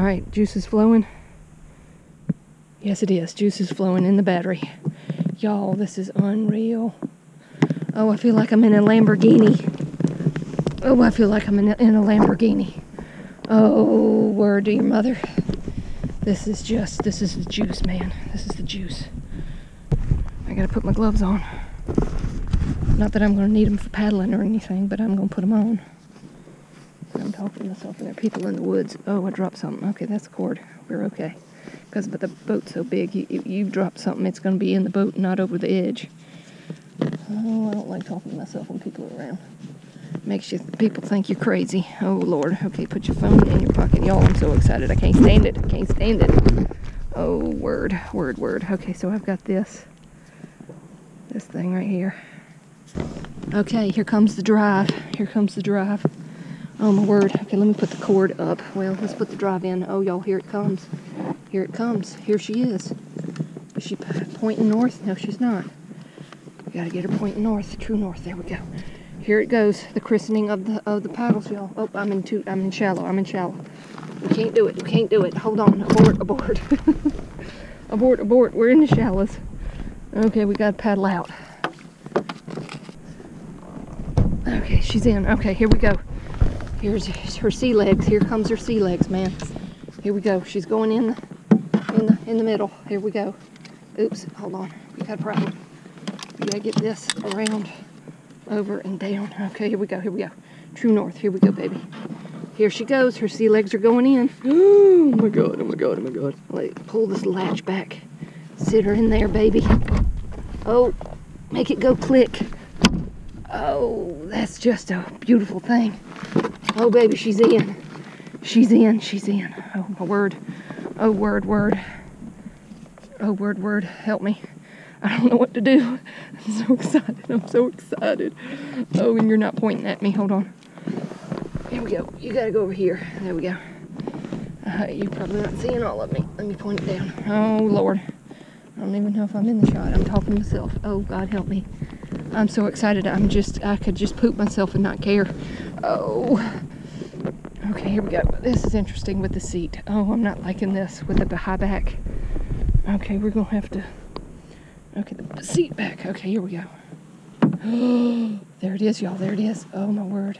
All right, juice is flowing. Yes, it is. Juice is flowing in the battery. Y'all, this is unreal. Oh, I feel like I'm in a Lamborghini. Oh, I feel like I'm in a Lamborghini. Oh, word to your mother. This is the juice, man. This is the juice. I gotta put my gloves on. Not that I'm gonna need them for paddling or anything, but I'm gonna put them on. I'm talking to myself, and there are people in the woods. Oh, I dropped something. Okay, that's a cord. We're okay. Because but the boat's so big, you drop something, it's gonna be in the boat, not over the edge. Oh, I don't like talking to myself when people are around. Makes you people think you're crazy. Oh Lord. Okay, put your phone in your pocket, y'all. I'm so excited. I can't stand it. I can't stand it. Oh word. Okay, so I've got this thing right here. Okay, here comes the drive. Here comes the drive. Oh my word. Okay, let me put the cord up. Well, let's put the drive in. Oh y'all, here it comes. Here it comes. Here she is. Is she pointing north? No, she's not. We gotta get her pointing north. True north. There we go. Here it goes. The christening of the paddles, y'all. Oh, I'm in shallow. I'm in shallow. We can't do it. We can't do it. Hold on. Abort. Abort. We're in the shallows. Okay, we gotta paddle out. Okay, she's in. Okay, here we go. Here's her sea legs. Here comes her sea legs, man. Here we go. She's going in the middle. Here we go. Oops. Hold on. We got a problem. We gotta get this around. Over and down. Okay, here we go. Here we go. True north. Here we go, baby. Here she goes. Her sea legs are going in. Oh my God. Oh my God. Oh my God. Like, pull this latch back. Sit her in there, baby. Oh, make it go click. Oh, that's just a beautiful thing. Oh, baby, she's in. She's in. She's in. Oh my word. Oh word. Oh word. Help me. I don't know what to do. I'm so excited. I'm so excited. Oh, and you're not pointing at me. Hold on. Here we go. You gotta go over here. There we go. You're probably not seeing all of me. Let me point it down. Oh, Lord. I don't even know if I'm in the shot. I'm talking to myself. Oh, God, help me. I'm so excited. I could just poop myself and not care. Oh. Okay, here we go. This is interesting with the seat. Oh, I'm not liking this with the high back. Okay, we're gonna have to... Okay, the seat back. Okay, here we go. Oh, there it is, y'all. There it is. Oh, my word.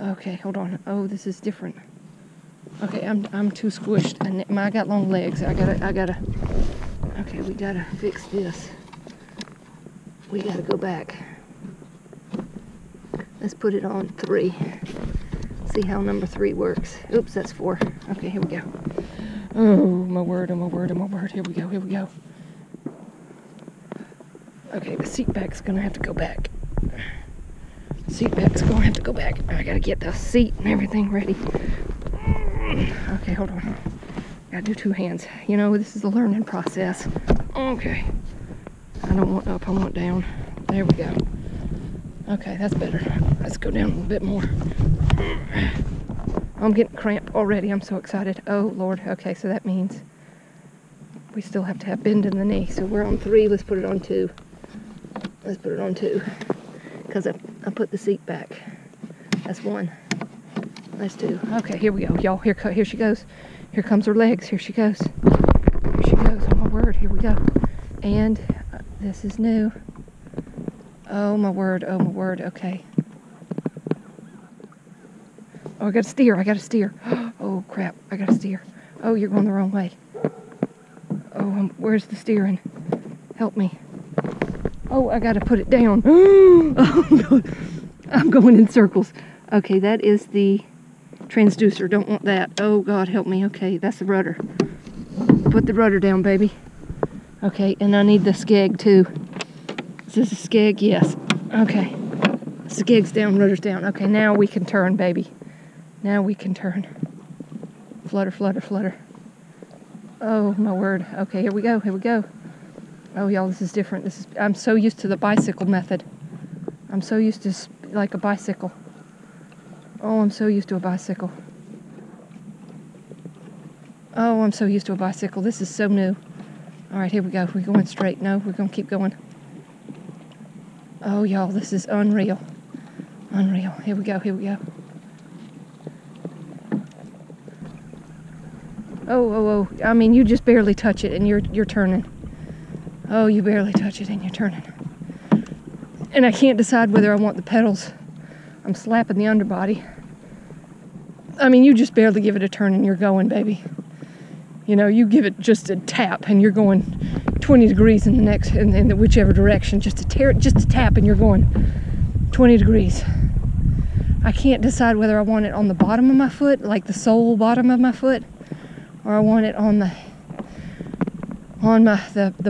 Okay, hold on. Oh, this is different. Okay, I'm too squished. And I got long legs. I gotta. Okay, we gotta fix this. We gotta go back. Let's put it on 3. See how number 3 works. Oops, that's 4. Okay, here we go. Oh, my word, oh, my word, oh, my word. Here we go, here we go. Okay, the seat back's going to have to go back. Seat back's going to have to go back. I got to get the seat and everything ready. Okay, hold on. I got to do 2 hands. You know, this is a learning process. Okay. I don't want up, I want down. There we go. Okay, that's better. Let's go down a little bit more. I'm getting cramped already. I'm so excited. Oh, Lord. Okay, so that means we still have to have bend in the knee. So we're on 3. Let's put it on 2. Let's put it on 2. Because I put the seat back. That's 1. That's 2. Okay, here we go, y'all. Here she goes. Here comes her legs. Here she goes. Here she goes. Oh, my word. Here we go. And this is new. Oh, my word. Oh, my word. Okay. Oh, I gotta steer. I gotta steer. Oh, crap. I gotta steer. Oh, you're going the wrong way. Oh, where's the steering? Help me. Oh, I gotta put it down. Oh, no. I'm going in circles. Okay, that is the transducer. Don't want that. Oh, God, help me. Okay, that's the rudder. Put the rudder down, baby. Okay, and I need the skeg, too. Is this a skeg? Yes. Okay. Skeg's down, rudder's down. Okay, now we can turn, baby. Now we can turn. Flutter, flutter, flutter. Oh, my word. Okay, here we go, here we go. Oh, y'all, this is different. I'm so used to the bicycle method. I'm so used to, like, a bicycle. Oh, I'm so used to a bicycle. Oh, I'm so used to a bicycle. This is so new. All right, here we go. We're going straight. No, we're going to keep going. Oh, y'all, this is unreal. Unreal. Here we go, here we go. Oh, oh, oh. I mean, you just barely touch it and you're turning. Oh, you barely touch it and you're turning. And I can't decide whether I want the pedals. I'm slapping the underbody. I mean, you just barely give it a turn and you're going, baby. You know, you give it just a tap and you're going 20 degrees in the next, in whichever direction. Just a tap and you're going 20 degrees. I can't decide whether I want it on the bottom of my foot, like the sole bottom of my foot, or I want it on the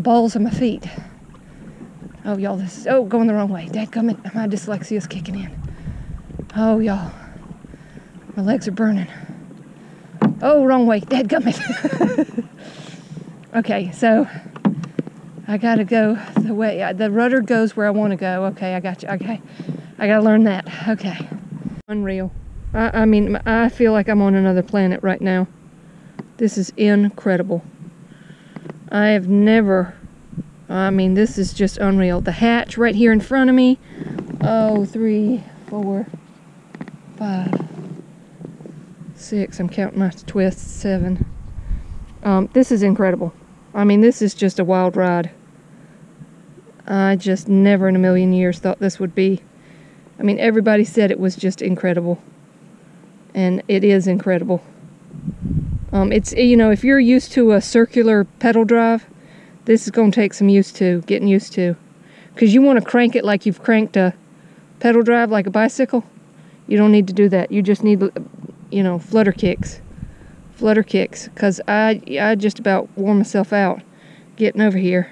balls of my feet. Oh, y'all, this is, oh, going the wrong way. Dadgummit, my dyslexia's kicking in. Oh, y'all, my legs are burning. Oh, wrong way, dadgummit. Okay, so I gotta go the way, the rudder goes where I wanna go. Okay, I got you, okay. I gotta learn that, okay. Unreal. I mean, I feel like I'm on another planet right now. This is incredible. I have never, I mean, this is just unreal. The hatch right here in front of me. Oh, 3, 4, 5, 6. I'm counting my twists, 7. This is incredible. I mean, this is just a wild ride. I just never in a million years thought this would be. I mean, everybody said it was just incredible, and it is incredible. It's, you know, if you're used to a circular pedal drive, this is going to take some used to, getting used to, because you want to crank it like you've cranked a pedal drive, like a bicycle. You don't need to do that. You just need, you know, flutter kicks, because I just about wore myself out getting over here.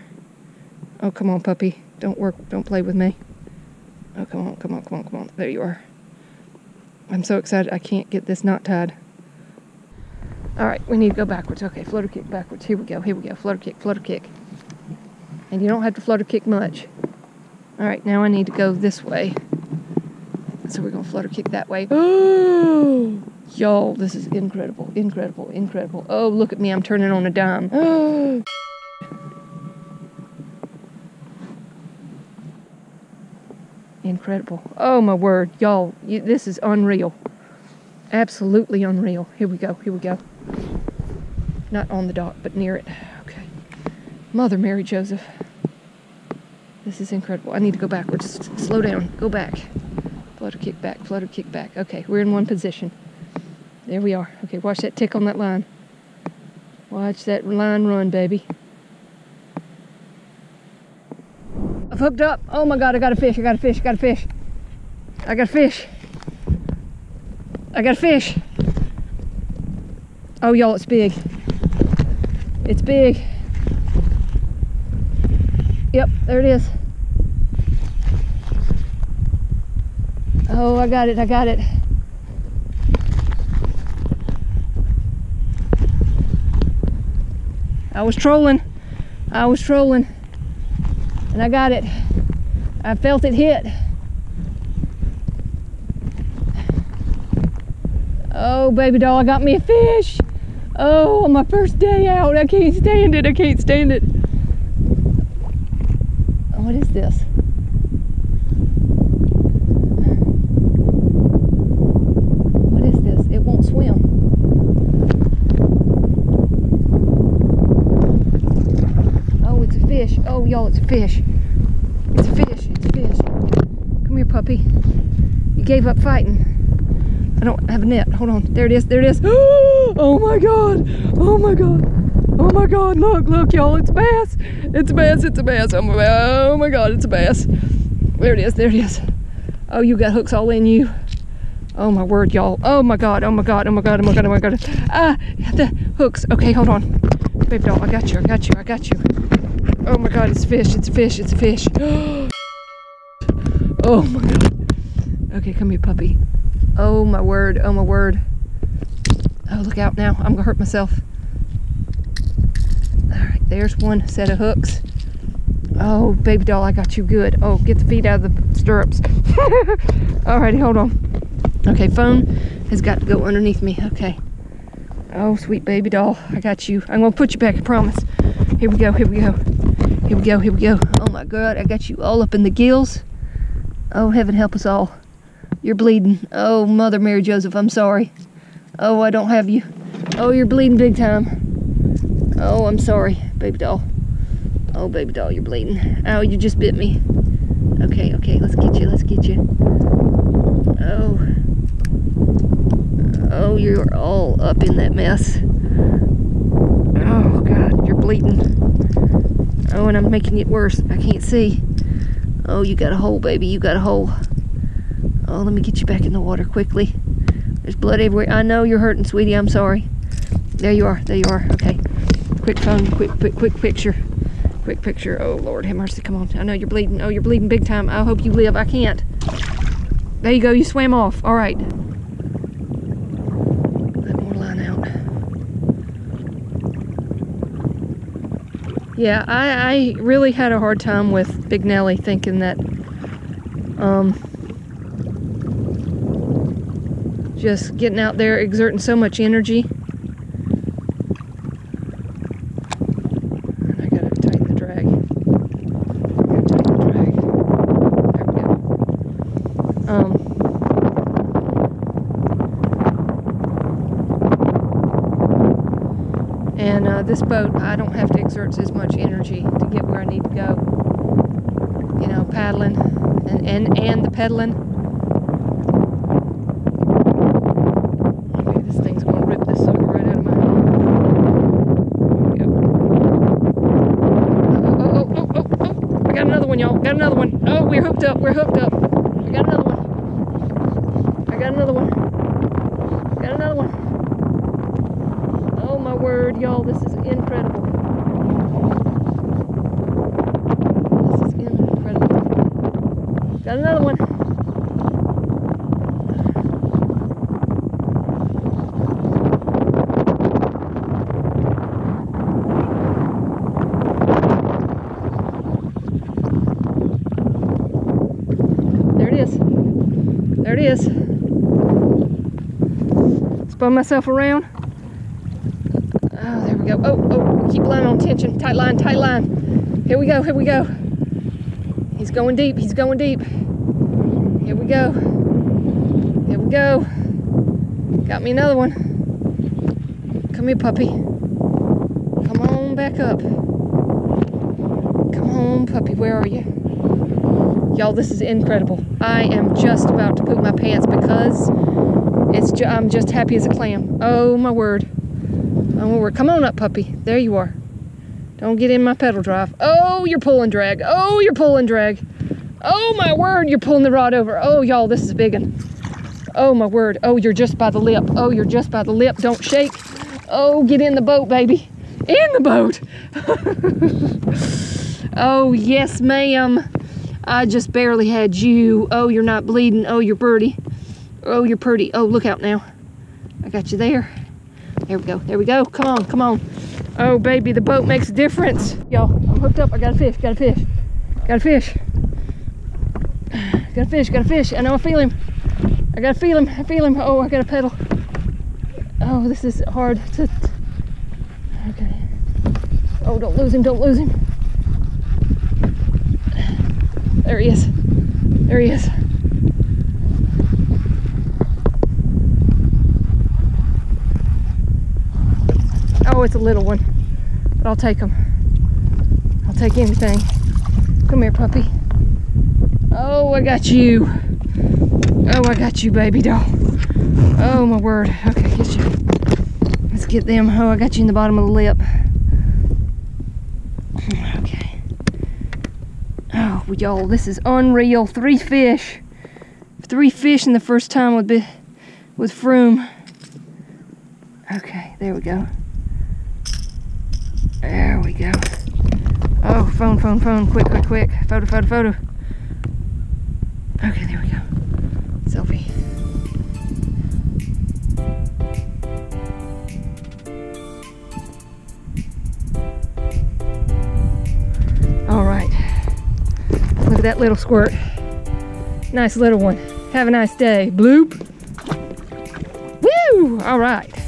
Oh, come on, puppy. Don't play with me. Oh, come on, come on, come on, come on. There you are. I'm so excited I can't get this knot tied. Alright, we need to go backwards. Okay, flutter kick backwards. Here we go, flutter kick. And you don't have to flutter kick much. Alright, now I need to go this way. So we're going to flutter kick that way. Oh, y'all, this is incredible, incredible, incredible. Oh, look at me, I'm turning on a dime. Oh. Incredible. Oh my word, y'all, this is unreal. Absolutely unreal. Here we go, here we go. Not on the dock, but near it. Okay. Mother Mary Joseph. This is incredible. I need to go backwards. Slow down, go back. Flutter kick back, flutter kick back. Okay, we're in one position. There we are. Okay, watch that tick on that line. Watch that line run, baby. Hooked up. Oh my god, I got a fish, I got a fish, I got a fish. I got a fish. I got a fish. Oh y'all, it's big. It's big. Yep, there it is. Oh, I got it, I got it. I was trolling. I was trolling. And I got it. I felt it hit. Oh, baby doll, I got me a fish. Oh, on my first day out. I can't stand it. I can't stand it. What is this? What is this? It won't swim. Oh, y'all, it's a fish. It's a fish. It's a fish. Come here, puppy. You gave up fighting. I don't have a net. Hold on. There it is. There it is. Oh, my God. Oh, my God. Oh, my God. Look, look, y'all. It's a bass. It's a bass. It's a bass. Oh, my God. It's a bass. There it is. There it is. Oh, you got hooks all in you. Oh, my word, y'all. Oh, my God. Oh, my God. Oh, my God. Oh, my God. Oh, my God. Ah, the hooks. Okay, hold on. Baby doll, I got you. I got you. I got you. Oh my god, it's a fish, it's a fish, it's a fish. Oh my god. Okay, come here, puppy. Oh my word, oh my word. Oh, look out now. I'm gonna hurt myself. Alright, there's one set of hooks. Oh, baby doll, I got you good. Oh, get the feet out of the stirrups. Alrighty, hold on. Okay, phone has got to go underneath me. Okay. Oh, sweet baby doll, I got you. I'm gonna put you back, I promise. Here we go, here we go. Here we go, here we go. Oh my god, I got you all up in the gills. Oh, heaven help us all. You're bleeding. Oh, Mother Mary Joseph, I'm sorry. Oh, I don't have you. Oh, you're bleeding big time. Oh, I'm sorry, baby doll. Oh, baby doll, you're bleeding. Ow, you just bit me. Okay, okay, let's get you, let's get you. Oh. Oh, you're all up in that mess. Oh, God, you're bleeding. Oh, and I'm making it worse. I can't see. Oh, you got a hole, baby. You got a hole. Oh, let me get you back in the water quickly. There's blood everywhere. I know you're hurting, sweetie. I'm sorry. There you are. There you are. Okay. Quick phone. Quick picture. Quick picture. Oh, Lord have mercy. Come on. I know you're bleeding. Oh, you're bleeding big time. I hope you live. I can't. There you go. You swam off. All right. Yeah, I really had a hard time with Big Nelly, thinking that just getting out there, exerting so much energy. And I gotta tighten the drag. There we go. And this boat, I don't have to exert as much energy to get where I need to go. You know, paddling and the pedaling. Okay, this thing's gonna rip this sucker right out of my hand. There we go. Oh. I got another one, y'all. Got another one. Oh, we're hooked up. We're hooked up. I got another one. I got another one. Got another one. My word, y'all, this is incredible. This is incredible. Got another one. There it is. There it is. Spun myself around. Oh, keep line on tension. Tight line, tight line. Here we go, here we go. He's going deep, he's going deep. Here we go. Here we go. Got me another one. Come here, puppy. Come on back up. Come on, puppy, where are you? Y'all, this is incredible. I am just about to poop my pants because it's I'm just happy as a clam. Oh, my word. Come on up, puppy. There you are. Don't get in my pedal drive. Oh, you're pulling drag. Oh, you're pulling drag. Oh, my word, you're pulling the rod over. Oh, y'all, this is big one. Oh, my word. Oh, you're just by the lip. Oh, you're just by the lip. Don't shake. Oh, get in the boat, baby. In the boat. Oh, yes, ma'am. I just barely had you. Oh, you're not bleeding. Oh, you're pretty. Oh, you're pretty. Oh, look out now. I got you there. There we go, there we go. Come on, come on. Oh, baby, the boat makes a difference. Y'all, I'm hooked up. I got a fish, got a fish, got a fish. Got a fish, got a fish. I know I feel him. I gotta feel him, I feel him. Oh, I gotta pedal. Oh, this is hard to... Okay. Oh, don't lose him, don't lose him. There he is. There he is. Oh, it's a little one, but I'll take him. I'll take anything. Come here, puppy. Oh, I got you. Oh, I got you, baby doll. Oh, my word. Okay, get you. Let's get them. Oh, I got you in the bottom of the lip. Okay. Oh, y'all, this is unreal. 3 fish. 3 fish in the first time with Froom. Okay, there we go. There we go. Oh, phone, phone, phone. Quick, quick, quick. Photo, photo, photo. Okay, there we go. Selfie. All right. Look at that little squirt. Nice little one. Have a nice day. Bloop. Woo! All right.